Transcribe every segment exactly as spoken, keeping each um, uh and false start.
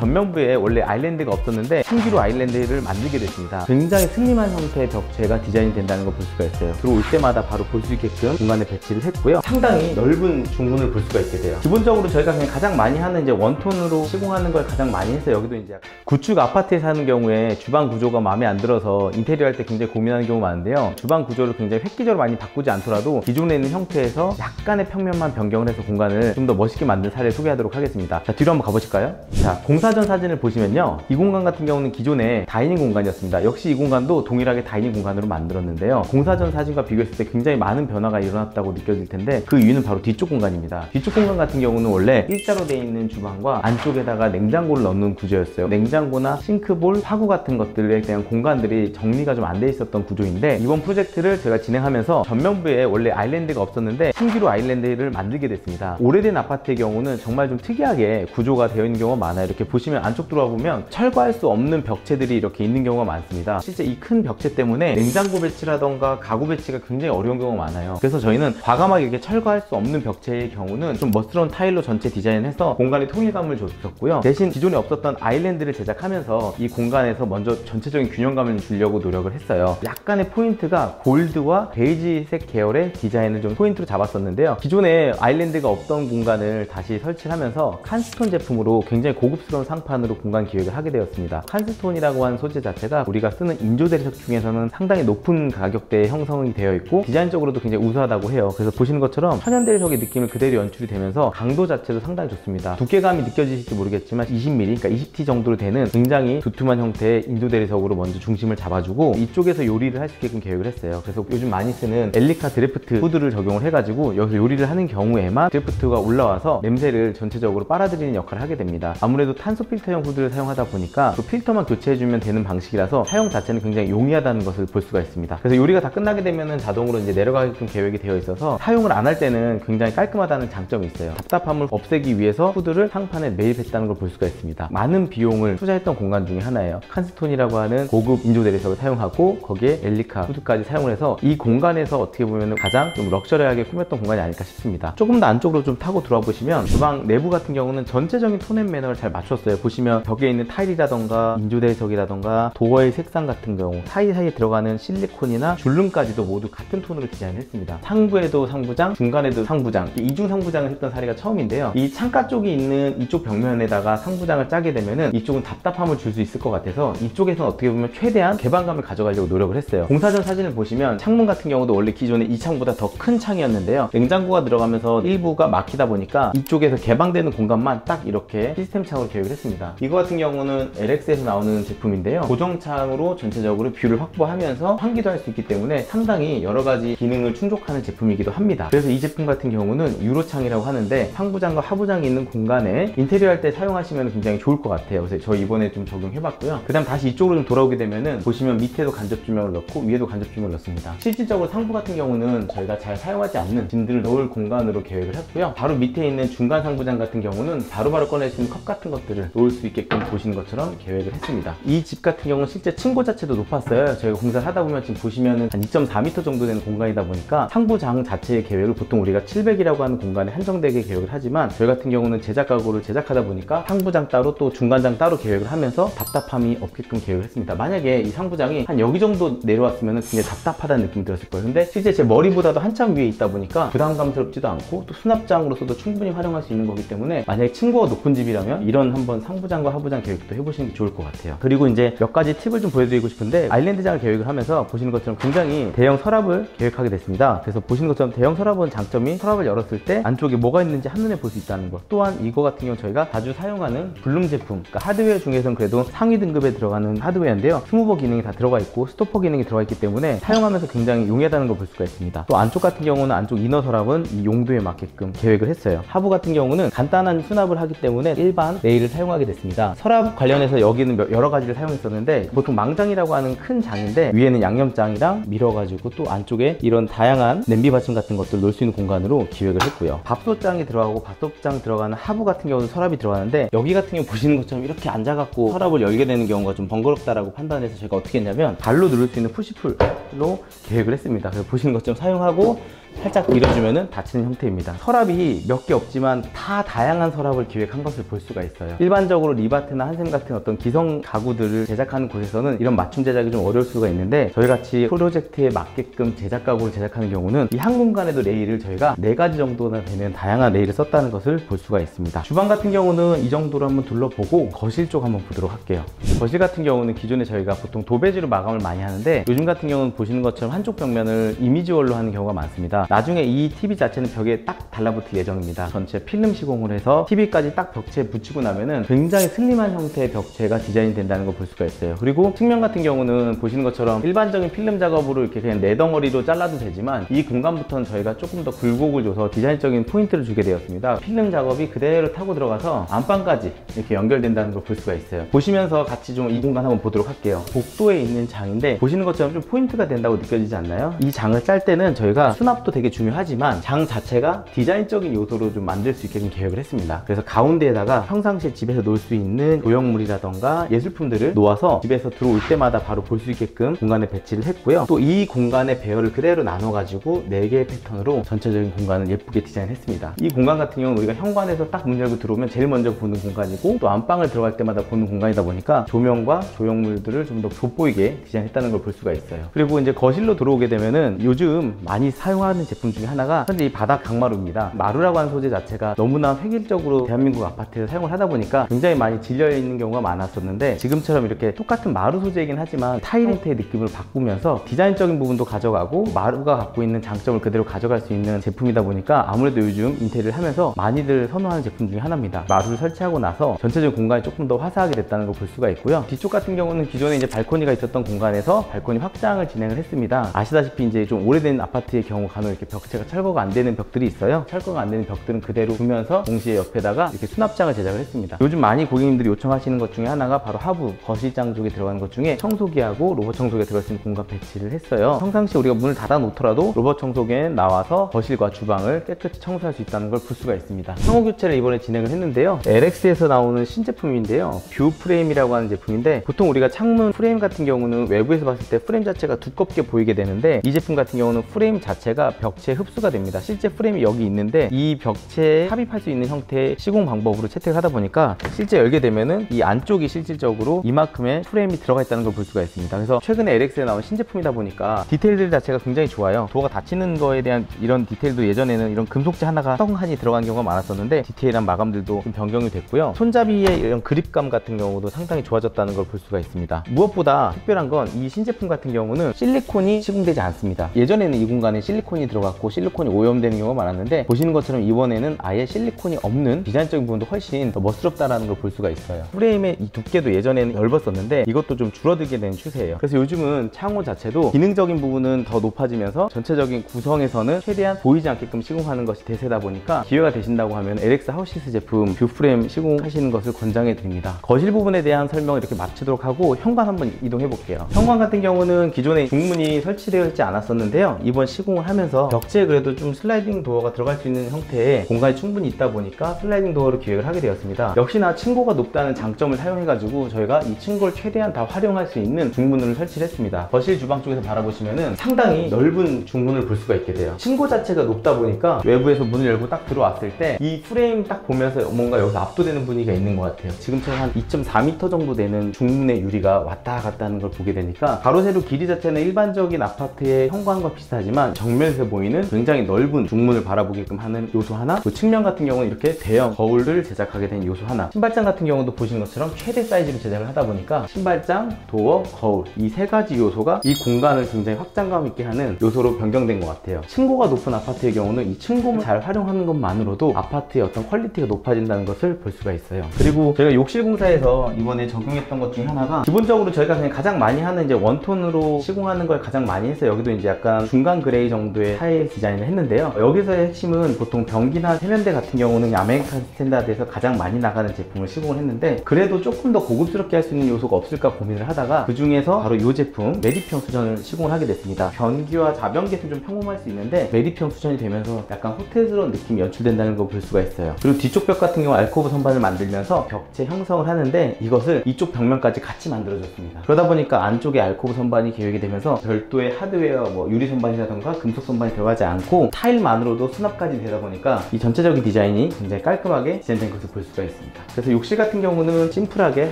전면부에 원래 아일랜드가 없었는데 신규로 아일랜드를 만들게 됐습니다. 굉장히 슬림한 형태의 벽체가 디자인이 된다는 걸 볼 수가 있어요. 들어올 때마다 바로 볼 수 있게끔 공간에 배치를 했고요. 상당히 넓은 중문을 볼 수가 있게 돼요. 기본적으로 저희가 그냥 가장 많이 하는 이제 원톤으로 시공하는 걸 가장 많이 해서 여기도 이제 구축 아파트에 사는 경우에 주방 구조가 마음에 안 들어서 인테리어 할 때 굉장히 고민하는 경우가 많은데요. 주방 구조를 굉장히 획기적으로 많이 바꾸지 않더라도 기존에 있는 형태에서 약간의 평면만 변경을 해서 공간을 좀 더 멋있게 만든 사례를 소개하도록 하겠습니다. 자, 뒤로 한번 가보실까요? 자, 공사전 사진을 보시면요, 이 공간 같은 경우는 기존에 다이닝 공간이었습니다. 역시 이 공간도 동일하게 다이닝 공간으로 만들었는데요, 공사전 사진과 비교했을 때 굉장히 많은 변화가 일어났다고 느껴질 텐데 그 이유는 바로 뒤쪽 공간입니다. 뒤쪽 공간 같은 경우는 원래 일자로 되어 있는 주방과 안쪽에다가 냉장고를 넣는 구조였어요. 냉장고나 싱크볼, 화구 같은 것들에 대한 공간들이 정리가 좀 안 돼 있었던 구조인데, 이번 프로젝트를 제가 진행하면서 전면부에 원래 아일랜드가 없었는데 신규로 아일랜드를 만들게 됐습니다. 오래된 아파트의 경우는 정말 좀 특이하게 구조가 되어 있는 경우가 많아요. 이렇게 보시면 안쪽 들어와 보면 철거할 수 없는 벽체들이 이렇게 있는 경우가 많습니다. 실제 이 큰 벽체 때문에 냉장고 배치라던가 가구 배치가 굉장히 어려운 경우가 많아요. 그래서 저희는 과감하게 이렇게 철거할 수 없는 벽체의 경우는 좀 멋스러운 타일로 전체 디자인해서 공간에 통일감을 줬었고요, 대신 기존에 없었던 아일랜드를 제작하면서 이 공간에서 먼저 전체적인 균형감을 주려고 노력을 했어요. 약간의 포인트가 골드와 베이지색 계열의 디자인을 좀 포인트로 잡았었는데요, 기존에 아일랜드가 없던 공간을 다시 설치하면서 칸스톤 제품으로 굉장히 고급스러운 상판으로 공간 기획을 하게 되었습니다. 칸스톤이라고 하는 소재 자체가 우리가 쓰는 인조대리석 중에서는 상당히 높은 가격대에 형성이 되어 있고 디자인적으로도 굉장히 우수하다고 해요. 그래서 보시는 것처럼 천연대리석의 느낌을 그대로 연출이 되면서 강도 자체도 상당히 좋습니다. 두께감이 느껴지실지 모르겠지만 이십 밀리미터, 그러니까 이십 티 정도로 되는 굉장히 두툼한 형태의 인조대리석으로 먼저 중심을 잡아주고 이쪽에서 요리를 할 수 있게끔 계획을 했어요. 그래서 요즘 많이 쓰는 엘리카 드래프트 후드를 적용을 해가지고 여기서 요리를 하는 경우에만 드래프트가 올라와서 냄새를 전체적으로 빨아들이는 역할을 하게 됩니다. 아무래도 탄소 필터형 후드를 사용하다 보니까 그 필터만 교체해주면 되는 방식이라서 사용 자체는 굉장히 용이하다는 것을 볼 수가 있습니다. 그래서 요리가 다 끝나게 되면 자동으로 이제 내려가게끔 계획이 되어 있어서 사용을 안 할 때는 굉장히 깔끔하다는 장점이 있어요. 답답함을 없애기 위해서 후드를 상판에 매입했다는 걸 볼 수가 있습니다. 많은 비용을 투자했던 공간 중에 하나예요. 칸스톤이라고 하는 고급 인조대리석을 사용하고 거기에 엘리카 후드까지 사용을 해서 이 공간에서 어떻게 보면 가장 좀 럭셔리하게 꾸몄던 공간이 아닐까 싶습니다. 조금 더 안쪽으로 좀 타고 들어와 보시면 주방 내부 같은 경우는 전체적인 톤 앤 매너를 잘 맞췄어요. 보시면 벽에 있는 타일이라던가 인조대리석이라던가 도어의 색상 같은 경우 사이사이에 들어가는 실리콘이나 줄름까지도 모두 같은 톤으로 디자인했습니다. 상부에도 상부장, 중간에도 상부장, 이중 상부장을 했던 사례가 처음인데요, 이 창가 쪽이 있는 이쪽 벽면에다가 상부장을 짜게 되면은 이쪽은 답답함을 줄 수 있을 것 같아서 이쪽에서는 어떻게 보면 최대한 개방감을 가져가려고 노력을 했어요. 공사전 사진을 보시면 창문 같은 경우도 원래 기존의 이 창보다 더 큰 창이었는데요, 냉장고가 들어가면서 일부가 막히다 보니까 이쪽에서 개방되는 공간만 딱 이렇게 시스템 창으로 계획을 했습니다. 이거 같은 경우는 엘엑스에서 나오는 제품인데요, 고정창으로 전체적으로 뷰를 확보하면서 환기도 할 수 있기 때문에 상당히 여러 가지 기능을 충족하는 제품이기도 합니다. 그래서 이 제품 같은 경우는 유로창이라고 하는데 상부장과 하부장이 있는 공간에 인테리어 할 때 사용하시면 굉장히 좋을 것 같아요. 그래서 저 이번에 좀 적용해봤고요. 그 다음 다시 이쪽으로 좀 돌아오게 되면은 보시면 밑에도 간접조명을 넣고 위에도 간접조명을 넣습니다. 실질적으로 상부 같은 경우는 저희가 잘 사용하지 않는 짐들을 넣을 공간으로 계획을 했고요, 바로 밑에 있는 중간 상부장 같은 경우는 바로바로 꺼낼 수 있는 컵 같은 것들을 놓을 수 있게끔 보시는 것처럼 계획을 했습니다. 이 집 같은 경우는 실제 층고 자체도 높았어요. 저희가 공사를 하다 보면 지금 보시면은 한 이 점 사 미터 정도 되는 공간이다 보니까 상부장 자체의 계획을 보통 우리가 칠백이라고 하는 공간에 한정되게 계획을 하지만 저희 같은 경우는 제작 가구를 제작하다 보니까 상부장 따로 또 중간장 따로 계획을 하면서 답답함이 없게끔 계획을 했습니다. 만약에 이 상부장이 한 여기 정도 내려왔으면 굉장히 답답하다는 느낌이 들었을 거예요. 근데 실제 제 머리보다도 한참 위에 있다 보니까 부담감스럽지도 않고 또 수납장으로서도 충분히 활용할 수 있는 거기 때문에 만약에 층고가 높은 집이라면 이런 한번 상부장과 하부장 계획도 해보시는 게 좋을 것 같아요. 그리고 이제 몇 가지 팁을 좀 보여드리고 싶은데 아일랜드장을 계획을 하면서 보시는 것처럼 굉장히 대형 서랍을 계획하게 됐습니다. 그래서 보시는 것처럼 대형 서랍은 장점이 서랍을 열었을 때 안쪽에 뭐가 있는지 한눈에 볼 수 있다는 것, 또한 이거 같은 경우 저희가 자주 사용하는 블룸 제품, 그러니까 하드웨어 중에서는 그래도 상위 등급에 들어가는 하드웨어인데요, 스무버 기능이 다 들어가 있고 스토퍼 기능이 들어가 있기 때문에 사용하면서 굉장히 용이하다는 걸 볼 수가 있습니다. 또 안쪽 같은 경우는 안쪽 이너 서랍은 이 용도에 맞게끔 계획을 했어요. 하부 같은 경우는 간단한 수납을 하기 때문에 일반 레일을 사용하게 됐습니다. 서랍 관련해서 여기는 여러 가지를 사용했었는데 보통 망장이라고 하는 큰 장인데 위에는 양념장이랑 밀어가지고 또 안쪽에 이런 다양한 냄비 받침 같은 것들 놓을 수 있는 공간으로 기획을 했고요. 밥솥장이 들어가고 밥솥장 들어가는 하부 같은 경우는 서랍이 들어가는데 여기 같은 경우 보시는 것처럼 이렇게 앉아갖고 서랍을 열게 되는 경우가 좀 번거롭다라고 판단해서 제가 어떻게 했냐면 발로 누를 수 있는 푸시풀로 계획을 했습니다. 그래서 보시는 것처럼 사용하고 살짝 밀어주면 닫히는 형태입니다. 서랍이 몇 개 없지만 다 다양한 서랍을 기획한 것을 볼 수가 있어요. 일반적으로 리바트나 한샘 같은 어떤 기성 가구들을 제작하는 곳에서는 이런 맞춤 제작이 좀 어려울 수가 있는데, 저희같이 프로젝트에 맞게끔 제작 가구를 제작하는 경우는 이 한 공간에도 레일을 저희가 네 가지 정도나 되는 다양한 레일을 썼다는 것을 볼 수가 있습니다. 주방 같은 경우는 이 정도로 한번 둘러보고 거실 쪽 한번 보도록 할게요. 거실 같은 경우는 기존에 저희가 보통 도배지로 마감을 많이 하는데, 요즘 같은 경우는 보시는 것처럼 한쪽 벽면을 이미지월로 하는 경우가 많습니다. 나중에 이 티비 자체는 벽에 딱 달라붙을 예정입니다. 전체 필름 시공을 해서 티비까지 딱 벽체에 붙이고 나면은 굉장히 슬림한 형태의 벽체가 디자인 된다는 걸 볼 수가 있어요. 그리고 측면 같은 경우는 보시는 것처럼 일반적인 필름 작업으로 이렇게 그냥 네 덩어리로 잘라도 되지만, 이 공간부터는 저희가 조금 더 굴곡을 줘서 디자인적인 포인트를 주게 되었습니다. 필름 작업이 그대로 타고 들어가서 안방까지 이렇게 연결된다는 걸 볼 수가 있어요. 보시면서 같이 좀 이 공간 한번 보도록 할게요. 복도에 있는 장인데, 보시는 것처럼 좀 포인트가 된다고 느껴지지 않나요? 이 장을 짤 때는 저희가 수납도 되게 중요하지만 장 자체가 디자인적인 요소로 좀 만들 수 있게끔 계획을 했습니다. 그래서 가운데에다가 평상시에 집에서 놓을 수 있는 조형물이라던가 예술품들을 놓아서 집에서 들어올 때마다 바로 볼 수 있게끔 공간에 배치를 했고요. 또 이 공간의 배열을 그대로 나눠가지고 네 개의 패턴으로 전체적인 공간을 예쁘게 디자인했습니다. 이 공간 같은 경우는 우리가 현관에서 딱 문 열고 들어오면 제일 먼저 보는 공간이고, 또 안방을 들어갈 때마다 보는 공간이다 보니까 조명과 조형물들을 좀 더 돋보이게 디자인했다는 걸 볼 수가 있어요. 그리고 이제 거실로 들어오게 되면은 요즘 많이 사용하는 제품 중에 하나가 현재 이 바닥 강마루입니다. 마루라고 하는 소재 자체가 너무나 획일적으로 대한민국 아파트에서 사용을 하다 보니까 굉장히 많이 질려 있는 경우가 많았었는데, 지금처럼 이렇게 똑같은 마루 소재이긴 하지만 타일 형태의 느낌을 바꾸면서 디자인적인 부분도 가져가고 마루가 갖고 있는 장점을 그대로 가져갈 수 있는 제품이다 보니까 아무래도 요즘 인테리어를 하면서 많이들 선호하는 제품 중에 하나입니다. 마루를 설치하고 나서 전체적인 공간이 조금 더 화사하게 됐다는 걸 볼 수가 있고요. 뒤쪽 같은 경우는 기존에 이제 발코니가 있었던 공간에서 발코니 확장을 진행을 했습니다. 아시다시피 이제 좀 오래된 아파트의 경우 간혹 이렇게 벽체가 철거가 안 되는 벽들이 있어요. 철거가 안 되는 벽들은 그대로 두면서 동시에 옆에다가 이렇게 수납장을 제작을 했습니다. 요즘 많이 고객님들이 요청하시는 것 중에 하나가 바로 하부, 거실장 쪽에 들어가는 것 중에 청소기하고 로봇 청소기가 들어갈 수 있는 공간 배치를 했어요. 평상시 우리가 문을 닫아 놓더라도 로봇 청소기에 나와서 거실과 주방을 깨끗이 청소할 수 있다는 걸 볼 수가 있습니다. 상호 교체를 이번에 진행을 했는데요. 엘엑스에서 나오는 신제품인데요. 뷰 프레임이라고 하는 제품인데, 보통 우리가 창문 프레임 같은 경우는 외부에서 봤을 때 프레임 자체가 두껍게 보이게 되는데, 이 제품 같은 경우는 프레임 자체가 벽체에 흡수가 됩니다. 실제 프레임이 여기 있는데 이 벽체에 삽입할 수 있는 형태의 시공 방법으로 채택하다 보니까 실제 열게 되면은 이 안쪽이 실질적으로 이만큼의 프레임이 들어가 있다는 걸 볼 수가 있습니다. 그래서 최근에 엘엑스에 나온 신제품이다 보니까 디테일들 자체가 굉장히 좋아요. 도어가 닫히는 거에 대한 이런 디테일도 예전에는 이런 금속재 하나가 떡하니 들어간 경우가 많았었는데, 디테일한 마감들도 좀 변경이 됐고요. 손잡이의 이런 그립감 같은 경우도 상당히 좋아졌다는 걸 볼 수가 있습니다. 무엇보다 특별한 건 이 신제품 같은 경우는 실리콘이 시공되지 않습니다. 예전에는 이 공간에 실리콘이 들어갔고 실리콘이 오염되는 경우가 많았는데, 보시는 것처럼 이번에는 아예 실리콘이 없는 디자인적인 부분도 훨씬 더 멋스럽다는 걸 볼 수가 있어요. 프레임의 이 두께도 예전에는 넓었었는데 이것도 좀 줄어들게 된 추세예요. 그래서 요즘은 창호 자체도 기능적인 부분은 더 높아지면서 전체적인 구성에서는 최대한 보이지 않게끔 시공하는 것이 대세다 보니까, 기회가 되신다고 하면 엘엑스 하우시스 제품 뷰 프레임 시공하시는 것을 권장해 드립니다. 거실 부분에 대한 설명을 이렇게 마치도록 하고 현관 한번 이동해 볼게요. 현관 같은 경우는 기존에 중문이 설치되어 있지 않았었는데요. 이번 시공을 하면서 벽지에 그래도 좀 슬라이딩 도어가 들어갈 수 있는 형태의 공간이 충분히 있다 보니까 슬라이딩 도어로 기획을 하게 되었습니다. 역시나 층고가 높다는 장점을 사용해 가지고 저희가 이 층고를 최대한 다 활용할 수 있는 중문을 설치를 했습니다. 거실 주방 쪽에서 바라보시면은 상당히 넓은 중문을 볼 수가 있게 돼요. 층고 자체가 높다 보니까 외부에서 문을 열고 딱 들어왔을 때 이 프레임 딱 보면서 뭔가 여기서 압도되는 분위기가 있는 것 같아요. 지금처럼 한 이 점 사 미터 정도 되는 중문의 유리가 왔다 갔다 하는 걸 보게 되니까, 가로세로 길이 자체는 일반적인 아파트의 현관과 비슷하지만 정면에서 보이는 굉장히 넓은 중문을 바라보게끔 하는 요소 하나, 또 측면 같은 경우는 이렇게 대형 거울을 제작하게 된 요소 하나, 신발장 같은 경우도 보시는 것처럼 최대 사이즈로 제작을 하다 보니까 신발장, 도어, 거울 이 세 가지 요소가 이 공간을 굉장히 확장감 있게 하는 요소로 변경된 것 같아요. 층고가 높은 아파트의 경우는 이 층고를 잘 활용하는 것만으로도 아파트의 어떤 퀄리티가 높아진다는 것을 볼 수가 있어요. 그리고 저희가 욕실 공사에서 이번에 적용했던 것 중에 하나가, 기본적으로 저희가 그냥 가장 많이 하는 이제 원톤으로 시공하는 걸 가장 많이 해서 여기도 이제 약간 중간 그레이 정도의 타일 디자인을 했는데요. 여기서의 핵심은 보통 변기나 세면대 같은 경우는 아메리칸 스탠다드에서 가장 많이 나가는 제품을 시공을 했는데, 그래도 조금 더 고급스럽게 할 수 있는 요소가 없을까 고민을 하다가 그 중에서 바로 이 제품 매립형 수전을 시공을 하게 됐습니다. 변기와 자변기에서 좀 평범할 수 있는데 매립형 수전이 되면서 약간 호텔스러운 느낌이 연출된다는 걸 볼 수가 있어요. 그리고 뒤쪽 벽 같은 경우 알코브 선반을 만들면서 벽체 형성을 하는데, 이것을 이쪽 벽면까지 같이 만들어줬습니다. 그러다 보니까 안쪽에 알코브 선반이 계획이 되면서 별도의 하드웨어, 뭐 유리 선반이라던가 금속 선반 전반이 들어가지 않고 타일만으로도 수납까지 되다 보니까 이 전체적인 디자인이 굉장히 깔끔하게 디자인된 것을 볼 수가 있습니다. 그래서 욕실 같은 경우는 심플하게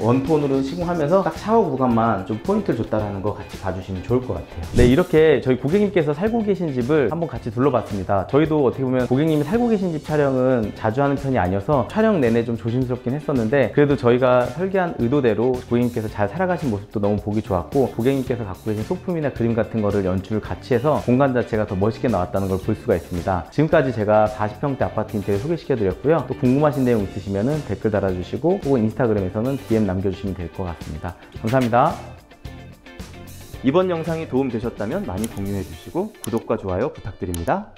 원톤으로 시공하면서 딱 샤워 구간만 좀 포인트를 줬다라는 거 같이 봐주시면 좋을 것 같아요. 네, 이렇게 저희 고객님께서 살고 계신 집을 한번 같이 둘러봤습니다. 저희도 어떻게 보면 고객님이 살고 계신 집 촬영은 자주 하는 편이 아니어서 촬영 내내 좀 조심스럽긴 했었는데, 그래도 저희가 설계한 의도대로 고객님께서 잘 살아가신 모습도 너무 보기 좋았고, 고객님께서 갖고 계신 소품이나 그림 같은 거를 연출을 같이 해서 공간 자체가 더 멋있게 나왔다는 걸 볼 수가 있습니다. 지금까지 제가 사십 평대 아파트 인테리어 소개시켜 드렸고요. 또 궁금하신 내용 있으시면 댓글 달아주시고 혹은 인스타그램에서는 디엠 남겨주시면 될 것 같습니다. 감사합니다. 이번 영상이 도움되셨다면 많이 공유해 주시고 구독과 좋아요 부탁드립니다.